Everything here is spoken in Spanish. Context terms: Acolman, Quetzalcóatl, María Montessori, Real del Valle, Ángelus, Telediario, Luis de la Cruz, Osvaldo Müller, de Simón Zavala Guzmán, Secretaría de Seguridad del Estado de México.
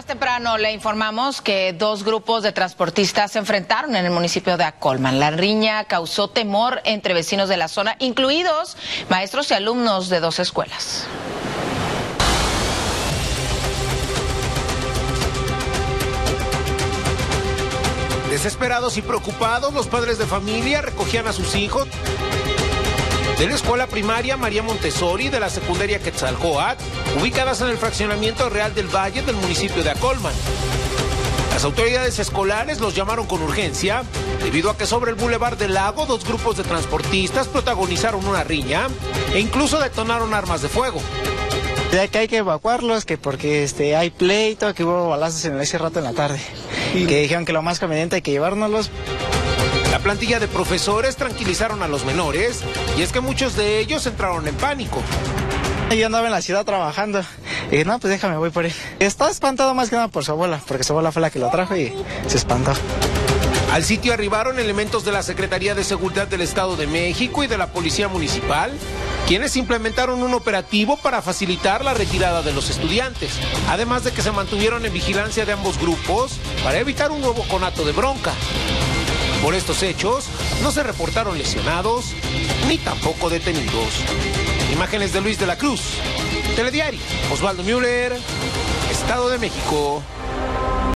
Más temprano le informamos que dos grupos de transportistas se enfrentaron en el municipio de Acolman. La riña causó temor entre vecinos de la zona, incluidos maestros y alumnos de dos escuelas. Desesperados y preocupados, los padres de familia recogían a sus hijos de la escuela primaria María Montessori de la secundaria Quetzalcóatl, ubicadas en el fraccionamiento Real del Valle del municipio de Acolman. Las autoridades escolares los llamaron con urgencia debido a que sobre el bulevar del lago dos grupos de transportistas protagonizaron una riña e incluso detonaron armas de fuego. Ya que hay que evacuarlos, que porque hay pleito, que hubo balazos en ese rato en la tarde, y que dijeron que lo más conveniente hay que llevárnoslos. La plantilla de profesores tranquilizaron a los menores, y es que muchos de ellos entraron en pánico. Yo andaba en la ciudad trabajando, y dije, no, pues déjame, voy por él. Estaba espantado más que nada por su abuela, porque su abuela fue la que lo trajo y se espantó. Al sitio arribaron elementos de la Secretaría de Seguridad del Estado de México y de la Policía Municipal, quienes implementaron un operativo para facilitar la retirada de los estudiantes, además de que se mantuvieron en vigilancia de ambos grupos para evitar un nuevo conato de bronca. Por estos hechos, no se reportaron lesionados ni tampoco detenidos. Imágenes de Luis de la Cruz, Telediario, Osvaldo Müller, Estado de México.